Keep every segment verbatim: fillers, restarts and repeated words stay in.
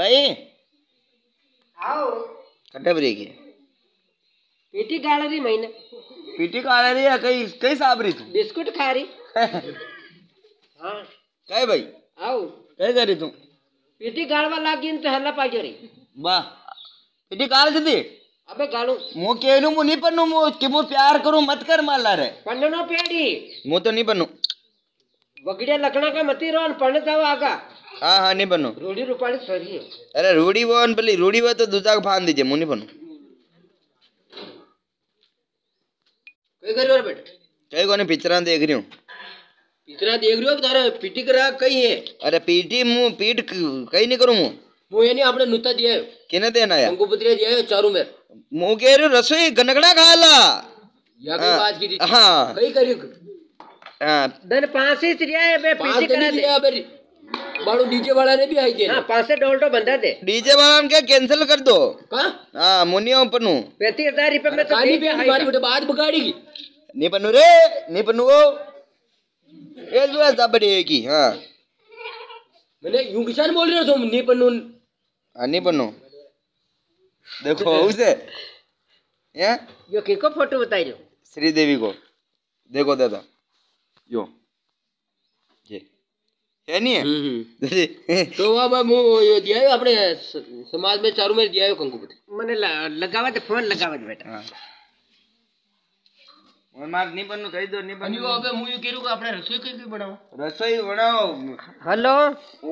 भाई आओ कटबरी के पीटी गाड़ रही मैंने पीटी गाड़ रही है कई कई साब रही तू बिस्कुट खा रही हाँ कई भाई आओ कई कर रही तू पीटी गाड़वा लागी तो हल्ला पा गई वाह पीटी गाड़ दी अबे गालू मो केनु मो नी पन्नु मो कि मो प्यार करू मत कर माला रे पन्नु नो पेड़ी मो तो नी पन्नु वगड़े लकड़ा का मती रोन पन्न जाओ आगा हां हां नी पन्नु रूडी रूपाली सरी अरे रूडी वन भली रूडी व तो दूजा को फान दीजे मो नी पन्नु कई करियो रे बेटा कई कोने पिचरा देख रियो पिचरा देख रियो थारे पीटी करा कई है अरे पीटी मु पीट कई नहीं करू मु मु ये नहीं आपने नुता दिया केने देना या गंगोपत्रिया दिया चारू मेर मु कह रयो रसोई गनगड़ा खाला या की बात की हां कई करियो हां दन पांच ही रिया बे पीछे करा दे बे बाड़ू डीजे वाला ने भी आई दे हां पांच से डोलटो बंधा दे डीजे वाला ने क्या कैंसिल कर दो का हां मुनियो पनु पैंतीस हज़ार रुपए में तो दे हमारी बेटा बात बिगाड़ेगी नहीं पनु रे नहीं पनु ओ ये जो है जबड़ेगी हां मैंने यूं किसान बोल रहा हूं नहीं पनु नहीं बनो देखो उसे या यो किसको फोटो बताई दो श्रीदेवी को देखो दादा यो ये है नहीं है तो अब मु यो दिया है अपने समाज में चारों में दिया है कंकुपति मैंने लगावत फोन लगावत बेटा और मार नहीं बनो कह दो नहीं बनो अबे मु यो केरू को अपने रसोई की बनाओ रसोई बनाओ हेलो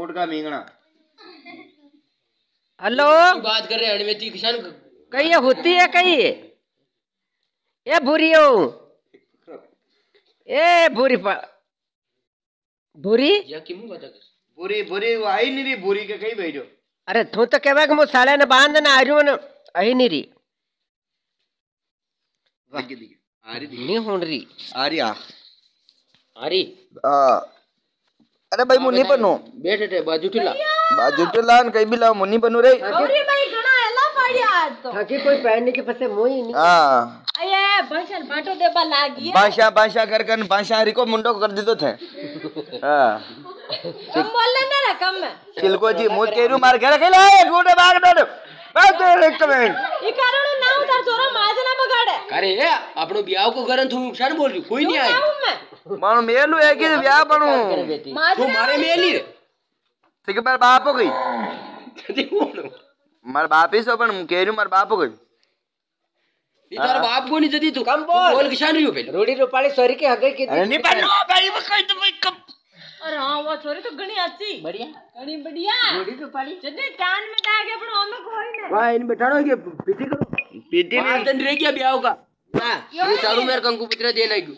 ऊंट का मिंगना हेलो बात कर रहे हैं किसान कहीं होती है कहीं ये भूरी हो ए भूरी पा भूरी या भूरी भूरी आई नहीं रही भूरी के कहीं भेजो अरे तू तो कहवा के मो साले ने बांध ना आजू ने आई नहीं रही आगे दिखे आ रही नहीं होन रही आ रही आ आ रही अरे भाई मुन्नी बनो बैठ रे बाजू ठिला बाजू ठिला कई भी ला मुन्नी बनो रे अरे भाई घणा हला पड़या तो थकी कोई पहनने के पसे मोई नहीं हां अरे भाषा बाटो देबा लागी भाषा भाषा करकन भाषा हरी को मुंडो कर दी तो थे हां कम बोलने ना रे कम चिलको जी मोर केरू मार घर के लाए टूटे भाग डोड बात एक मिनट ई कारण ना उतार छोरा माजना बगाड़े अरे आपनो ब्याह को करन थू नुकसान बोल रही कोई नहीं आए मानो मेलू है कि ब्याह बनू तू मारे मेली रे ठीक पर बाप हो गई मार बाप ही सो पण केरू मार बाप हो गई इधर बाप को नहीं जदी तू कम बोल बोल किसान रियो पहले रोड़ी रोपाली सॉरी के हगे के नहीं पनो भाई वो कई तो कब अरे हां वो छोरी तो घणी अच्छी बढ़िया घणी बढ़िया रोड़ी रोपाली जने कान में डागे पण ओमे कोई ना वाह इन बैठाड़ो के पीटी करो पीटी नहीं तन रह गया ब्याह का वाह चालू मेरे कंकु पुत्र दे लाग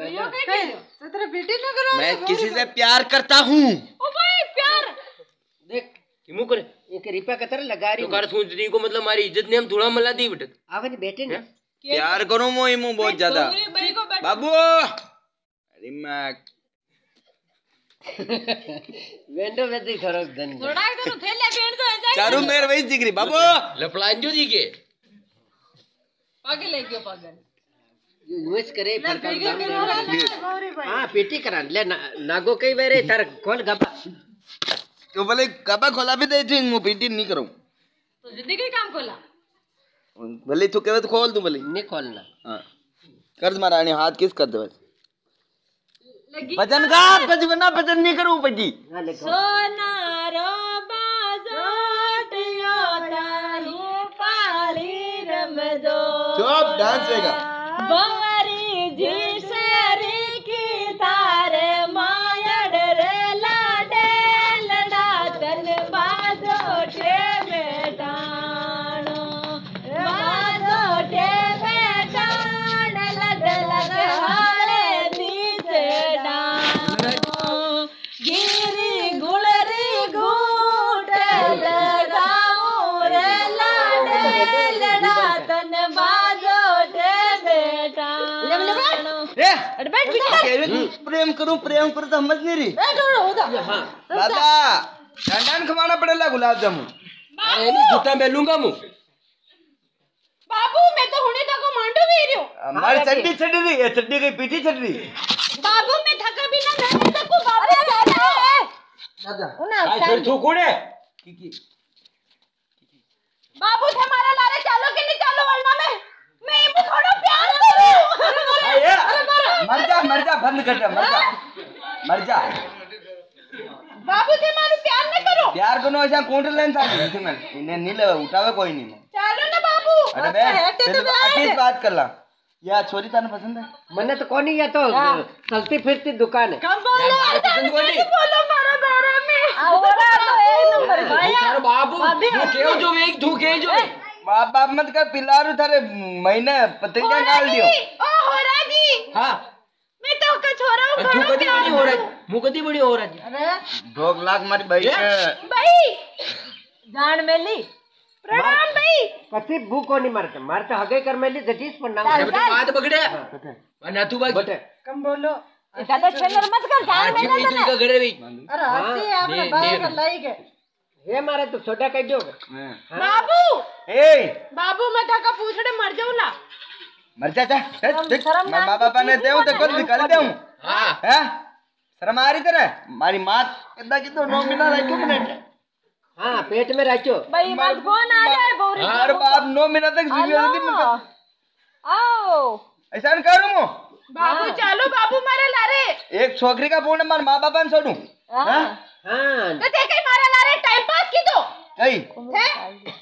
करो मैं किसी से प्यार करता हूँ देख करे एक रिपा कतर लगा रही तो को मतलब हमारी इज्जत ने हम थोड़ा मला दी बेटा बेटे ने प्यार करो मो इमो बहुत ज्यादा बाबू अरे मैं वेंडो वेदी खरोस धन थोड़ा करो थैले भेंड दो चारू मेर वही दिख रही बाबू लपलान जो दी के पागल है क्यों पागल यूज करे हां पेटी करा ले ना, नागो कई बेरे तार खोल गबा तो भले गबा खोला भी दे ठीक मु पेटी नहीं करू तो जिंदगी काम खोला भले तू कहवे तो खोल दूं भले नहीं खोलना हां कर दे मारा ने हाथ किस कर दे भजन का भजन ना भजन नहीं करू पजी सोना रो बाजोट यो तारू पाली रम दो चुप डांस लेगा बंवरी जी शेरी की तारे मायड़ रे लाडे लड़ा तन बाजोटे बेटाणो बाजोटे बेटाण लग लग हारे नीचे डाणो गिरी गुलरी घूट लगाऊ रे लाडे लड़ा तन बाजोटे प्रेम करूं प्रेम करूं तो समझ नहीं रही दादा ठंडान खवाना पड़ेगा गुलाब जामुन जूता मैं लूंगा मु बाबू मैं तो हुने तक मांडू भी रही हूं मारी चड्डी चड्डी रही है चड्डी की पीठी चड्डी बाबू मैं थका भी ना रहने तक को बाबू दादा उन्हें तू कौन है की की कर जा, मर जा, मर जा। बाबू थे मानो प्यार न करो। प्यार कोनो ऐसा कोंटर लेन साली थे मैं इन्हें नीले उठावे कोई नहीं मैं। चलो ना बाबू। अरे बैठ तेरे तो अतीत बात कर ला। या छोरी ताने पसंद है? मन्ने तो कोनी या तो चलती फिरती दुकान है। कम बोलो। पसंद कोनी। बोलो मारा बारा में। औरा तो एक नंबर भाई। तेरे बाबू धोखे जो एक धोखे जो। बाप बाप मत कर पिलारू थारे महीने पतंगा डाल दियो। ओ होरा जी। हां। मैं तो का छोरा हूं। तू कदी बड़ी हो रही? मु कदी बड़ी हो रही? अरे ढोक लाग मारी भाई के। भाई जान मेली प्रणाम भाई। कति भू कोनी मारते मारते हगे कर मेली जटीस पर ना बात बगड़े। बना तू बात कम बोलो। ज्यादा छेलर मत कर जान मेली। तू का घरे भी। अरे हसी आपने बाहर लाई के। ये मारे तो छोटा कह दो। बाबू ए बाबू मैं थाका पूछड़े मर जाऊला। मर जा जा। मां बापा ने देऊ तो कुछ निकाल देऊ। हां हैं शर्म आ रही तेरे मारी मां कितना कितो नौ महीना राख्यो मने। हां पेट में राख्यो भाई मत कौन आ जाए बोरी। हर बाप नौ महीना तक जीवे नहीं मुक। आओ ऐसा न करू मु। बाबू चलो बाबू मारे लारे एक छोकरी का पूर्ण मार मां बापा ने छोडू। हां हां तो ते कई मारे लारे टाइम पास की दो कई हैं।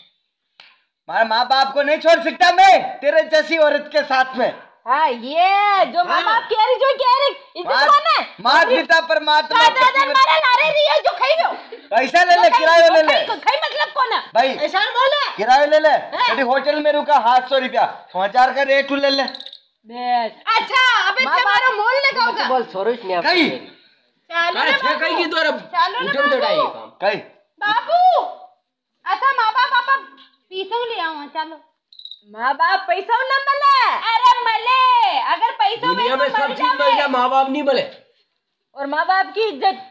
मारा माँ बाप को नहीं छोड़ सकता मैं तेरे जैसी औरत के साथ में। हाँ ये जो माँ बाप कह रही जो कह रही इज्जत कौन है? मात पिता परमात्मा मारे लारे रही है जो खाई हो। पैसा ले ले किराया ले ले। खाई मतलब कौन है? भाई ऐसा बोला किराया ले ले। अरे होटल में रुका हाथ सौ रुपया हजार का रेट ले ले। अच्छा अबे तुम्हारा मोल लगाओगे? बोल सोरोश ने कहीं कहीं की द्वारा उठम चढ़ाई कहीं। बाबू ऐसा माँ बाप आप पैसा ले आओ। चलो माँ बाप पैसा न मिले। अरे मिले अगर पैसा में तो मर जाए। माँ बाप नहीं मिले और माँ बाप की इज्जत।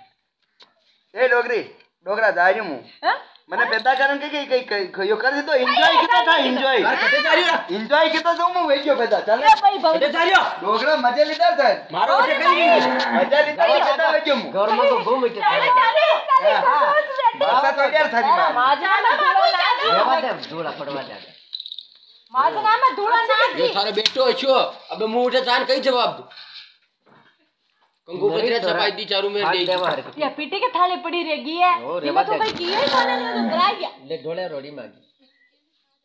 ए डोगरी डोगरा जा रही हूँ मैंने पैदा करन के कई कई यो कर दे तो एंजॉय कितना था एंजॉय। यार कते जा रही हो एंजॉय कितना जाऊं मैं वेजियो पैदा। चल भाई कते जा रही हो डोगरा मजे लेता था मारो के कहीं मजा लेता था वेजियो घर में तो घूम के चले चले बात तो यार थारी मां जाना बाबू धूला पड़वा जाता मारो नाम है धूला नाम ये थारे बेटो छो। अबे मुंह उठे जान कई जवाब दो कंगू पत्रे चपाई दी चारू में ले या पीटे के थाले पड़ी रेगी है इमे तो कोई की है कोने ने उधरा गया ले ढोले रोड़ी मांगी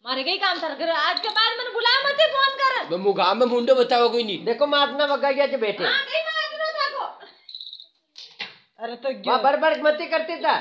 मारे कई काम सर कर आज के बाद मन बुला मत फोन कर। बे मु गांव में मुंडो बताओ कोई नहीं देखो मातना वगा गया जे बैठे। हां कई मातना थाको। अरे तो क्यों बड़बड़ मत करती था